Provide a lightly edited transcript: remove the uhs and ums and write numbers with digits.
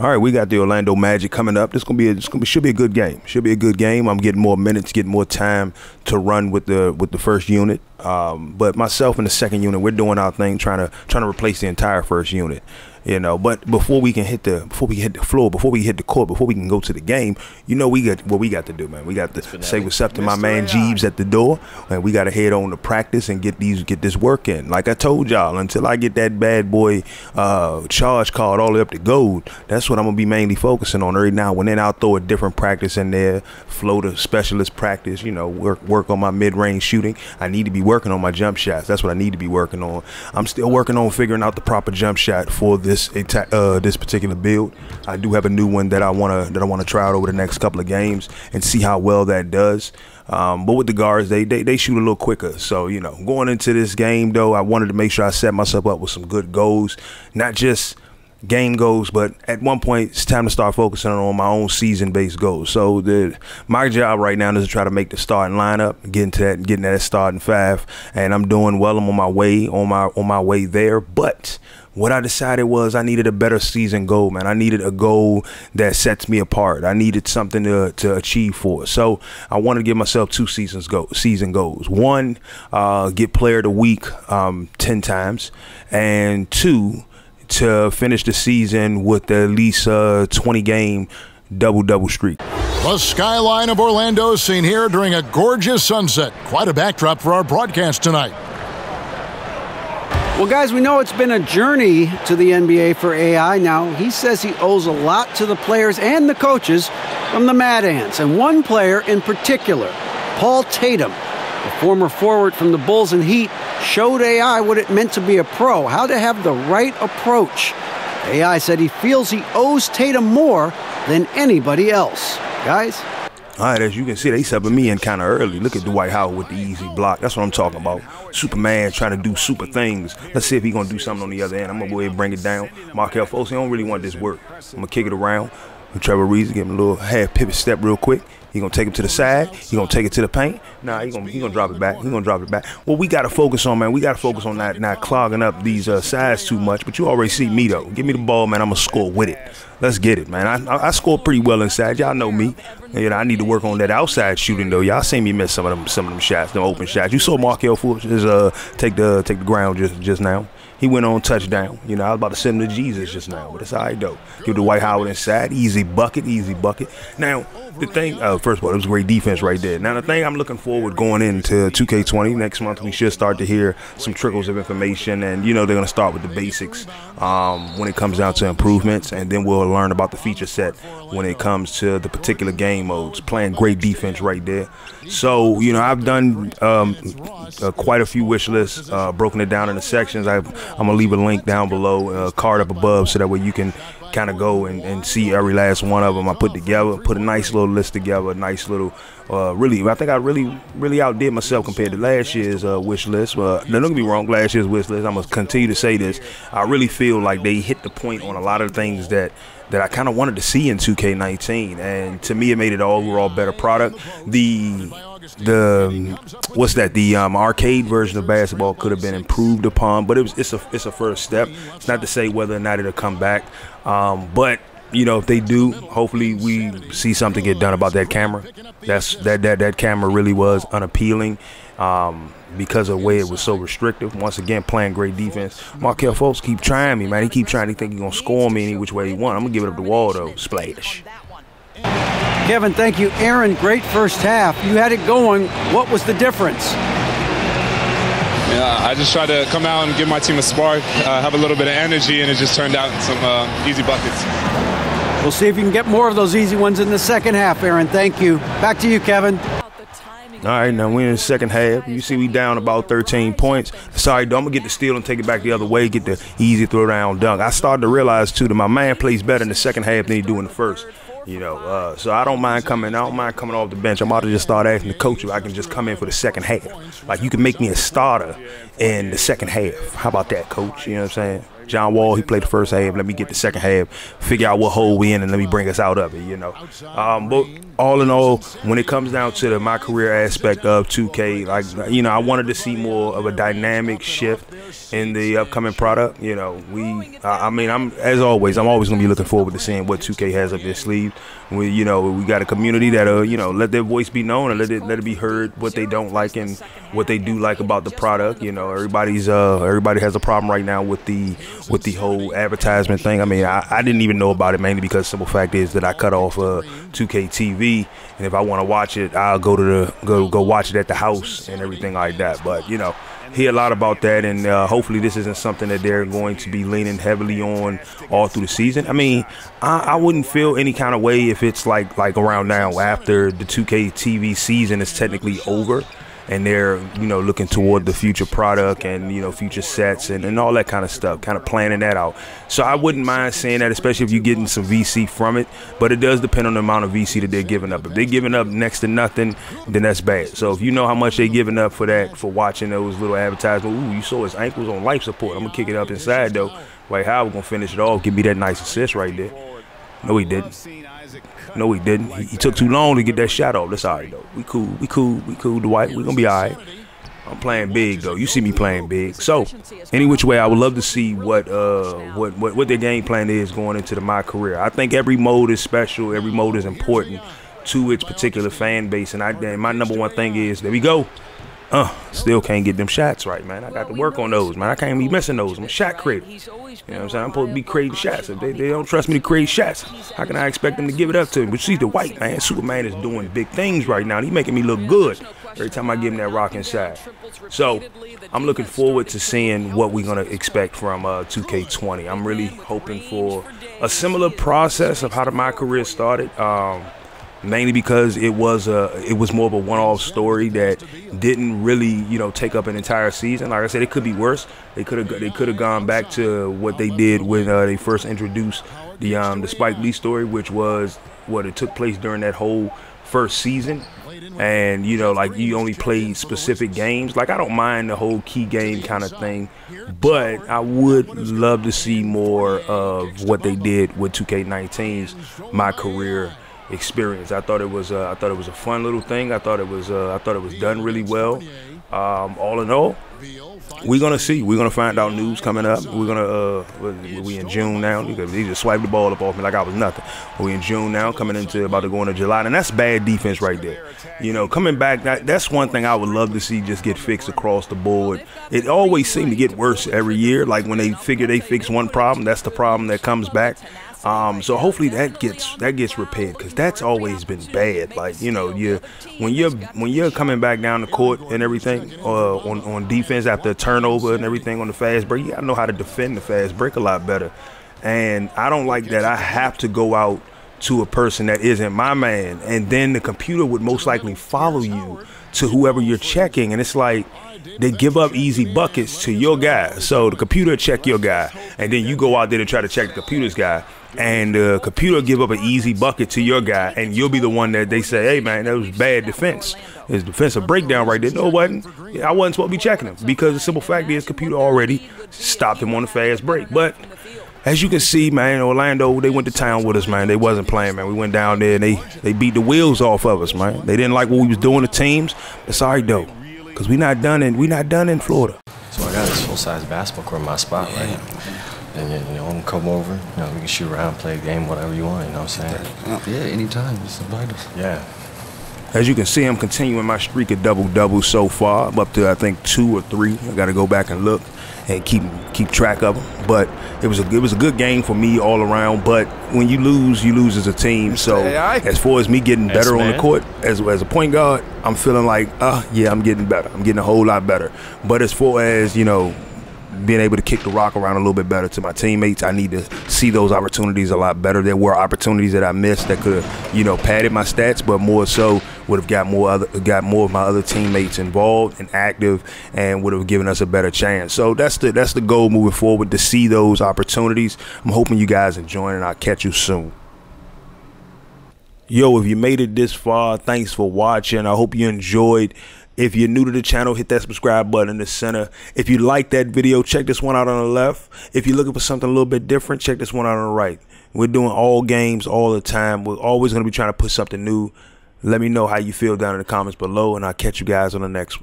All right, we got the Orlando Magic coming up. This is should be a good game. Should be a good game. I'm getting more minutes, getting more time to run with the first unit. But myself and the second unit, we're doing our thing, trying to replace the entire first unit. You know, but before we can hit the floor, before we hit the court, before we can go to the game, you know, we got what we got to do, man. We got to say what's up to my man Jeeves at the door, and we got to head on to practice and get this work in. Like I told y'all, until I get that bad boy charge card all the way up to gold, that's what I'm gonna be mainly focusing on right now. And then I'll throw a different practice in there, floater specialist practice. You know, work on my mid range shooting. I need to be working on my jump shots. That's what I need to be working on. I'm still working on figuring out the proper jump shot for the this particular build. I do have a new one that I wanna try out over the next couple of games and see how well that does. But with the guards, they shoot a little quicker. So, you know, going into this game though, I wanted to make sure I set myself up with some good goals, not just game goals, but at one point it's time to start focusing on my own season-based goals. So my job right now is to try to make the starting lineup, getting that starting five, and I'm doing well. I'm on my way on my way there, but what I decided was I needed a better season goal, man. I needed a goal that sets me apart. I needed something to achieve for. So I wanted to give myself two season goals. One, get player of the week 10 times, and two, to finish the season with at least a 20-game double-double streak. The skyline of Orlando is seen here during a gorgeous sunset. Quite a backdrop for our broadcast tonight. Well, guys, we know it's been a journey to the NBA for AI. Now, he says he owes a lot to the players and the coaches from the Mad Ants, and one player in particular, Paul Tatum, a former forward from the Bulls and Heat, showed AI what it meant to be a pro, how to have the right approach. AI said he feels he owes Tatum more than anybody else. Guys? All right, as you can see, they subbing me in kind of early. Look at Dwight Howard with the easy block. That's what I'm talking about. Superman trying to do super things. Let's see if he's going to do something on the other end. I'm going to go ahead and bring it down. Markelle Fosse, I don't really want this work. I'm going to kick it around. Trevor Reese, give him a little half pivot step real quick. He's going to take him to the side. He's going to take it to the paint. Nah, he's going to drop it back. He's going to drop it back. Well, we got to focus on, man. We got to focus on not clogging up these sides too much. But you already see me, though. Give me the ball, man. I'm going to score with it. Let's get it, man. I score pretty well inside. Y'all know me. You know, I need to work on that outside shooting though. Y'all seen me miss some of them shots, them open shots. You saw Markel Fultz take the ground just now. He went on touchdown. You know, I was about to send him to Jesus just now, but it's all right though. Give the Dwight Howard inside, easy bucket, easy bucket. Now the thing, first of all, it was great defense right there. Now the thing I'm looking forward going into 2K20 next month, we should start to hear some trickles of information, and you know they're gonna start with the basics when it comes down to improvements, and then we'll learn about the feature set when it comes to the particular game modes. Playing great defense right there. So you know, I've done quite a few wish lists, broken it down into sections. I'm gonna leave a link down below, a card up above, so that way you can kind of go and see every last one of them I put together. Put a nice little list together, a nice little really, I think I really outdid myself compared to last year's wish list. Don't get me wrong, last year's wish list, I'm gonna continue to say this, I really feel like they hit the point on a lot of things that I kind of wanted to see in 2K19, and to me it made it an overall better product. The arcade version of basketball could have been improved upon, but it's a first step. It's not to say whether or not it'll come back, but you know, if they do, hopefully we see something get done about that camera. That camera really was unappealing because of the way it was so restrictive. Once again, playing great defense. Markel Fultz keep trying me, man. He keep trying to think he's going to score me any which way he want. I'm going to give it up to Wall, though. Splash. Kevin, thank you. Aaron, great first half. You had it going. What was the difference? Yeah, I just tried to come out and give my team a spark, have a little bit of energy, and it just turned out in some easy buckets. We'll see if you can get more of those easy ones in the second half, Aaron. Thank you. Back to you, Kevin. All right, now we're in the second half. You see we down about 13 points. Sorry, though, I'm going to get the steal and take it back the other way, get the easy throw-down dunk. I started to realize, too, that my man plays better in the second half than he do in the first. You know, so I don't mind coming off the bench. I'm about to just start asking the coach if I can just come in for the second half. Like, you can make me a starter in the second half. How about that, coach? You know what I'm saying? John Wall, he played the first half. Let me get the second half, figure out what hole we in, and let me bring us out of it, you know. But all in all, when it comes down to the MyCAREER aspect of 2K, like, you know, I wanted to see more of a dynamic shift in the upcoming product. You know, I'm always going to be looking forward to seeing what 2K has up their sleeve. We got a community that'll, you know, let their voice be known and let it be heard what they don't like and what they do like about the product. You know, everybody has a problem right now with the whole advertisement thing. I mean, I didn't even know about it, mainly because the simple fact is that I cut off 2K TV, and if I want to watch it, I'll go watch it at the house and everything like that. But, you know, hear a lot about that, and hopefully this isn't something that they're going to be leaning heavily on all through the season. I mean, I wouldn't feel any kind of way if it's like around now, after the 2K TV season is technically over, and they're, you know, looking toward the future product and, you know, future sets and all that kind of stuff, kind of planning that out. So I wouldn't mind saying that, especially if you're getting some VC from it. But it does depend on the amount of VC that they're giving up. If they're giving up next to nothing, then that's bad. So if you know how much they're giving up for that, for watching those little advertisements, ooh, you saw his ankles on life support. I'm going to kick it up inside, though. Dwight Howard going to finish it off, give me that nice assist right there. No, he didn't. No, he didn't. He took too long to get that shot off. That's all right, though. We cool, Dwight. We're going to be all right. I'm playing big, though. You see me playing big. So, any which way, I would love to see what their game plan is going into the MyCAREER. I think every mode is special. Every mode is important to its particular fan base. And my number one thing is, there we go. Still can't get them shots right, man. I got to work on those, man. I can't be missing those. I'm a shot creator. You know what I'm saying? I'm supposed to be creating shots. If they don't trust me to create shots, how can I expect them to give it up to me? But see, the white man, Superman, is doing big things right now. He's making me look good every time I give him that rock inside. So I'm looking forward to seeing what we're going to expect from 2K20. I'm really hoping for a similar process of how my career started. Mainly because it was more of a one-off story that didn't really, you know, take up an entire season. Like I said, it could be worse. They could have gone back to what they did when they first introduced the Spike Lee story, which was what it took place during that whole first season. And, you know, like, you only play specific games. Like, I don't mind the whole key game kind of thing, but I would love to see more of what they did with 2K19's MyCAREER experience. I thought it was a fun little thing. I thought it was done really well. All in all, we're gonna see. We're gonna find out news coming up. We're gonna we in June now. They just swiped the ball up off me like I was nothing. We in June now, about to go into July, and that's bad defense right there. You know, coming back, that's one thing I would love to see just get fixed across the board. It always seemed to get worse every year. Like, when they figure they fix one problem, that's the problem that comes back. So hopefully that gets repaired, because that's always been bad. Like, you know, when you're coming back down the court and everything on defense after a turnover and everything on the fast break, I know how to defend the fast break a lot better, and I don't like that I have to go out to a person that isn't my man, and then the computer would most likely follow you to whoever you're checking, and it's like they give up easy buckets to your guy. So the computer check your guy, and then you go out there to try to check the computer's guy, and the computer give up an easy bucket to your guy, and you'll be the one that they say, hey, man, that was bad defense. It's defensive breakdown right there. No, it wasn't. I wasn't supposed to be checking him, because the simple fact is, computer already stopped him on the fast break. But as you can see, man, Orlando, they went to town with us, man. They wasn't playing, man. We went down there, and they beat the wheels off of us, man. They didn't like what we was doing to teams. That's all right, though, because we not done in Florida. So I got this full-size basketball court in my spot, right? Yeah. And, you know, I'm come over. You know, we can shoot around, play a game, whatever you want, you know what I'm saying? Yeah, anytime. It's invited. Yeah. As you can see, I'm continuing my streak of double-doubles so far. I'm up to, I think, 2 or 3. I got to go back and look and keep track of them. But it was a good game for me all around. But when you lose as a team. So as far as me getting better on the court, as a point guard, I'm feeling like, yeah, I'm getting better. I'm getting a whole lot better. But as far as, you know, being able to kick the rock around a little bit better to my teammates, I need to see those opportunities a lot better. There were opportunities that I missed that could have, you know, padded my stats, but more so would have got more of my other teammates involved and active, and would have given us a better chance. So that's the goal moving forward, to see those opportunities. I'm hoping you guys enjoying, and I'll catch you soon. Yo, if you made it this far, thanks for watching. I hope you enjoyed If you're new to the channel, hit that subscribe button in the center. If you like that video, check this one out on the left. If you're looking for something a little bit different, check this one out on the right. We're doing all games all the time. We're always going to be trying to put something new. Let me know how you feel down in the comments below, and I'll catch you guys on the next one.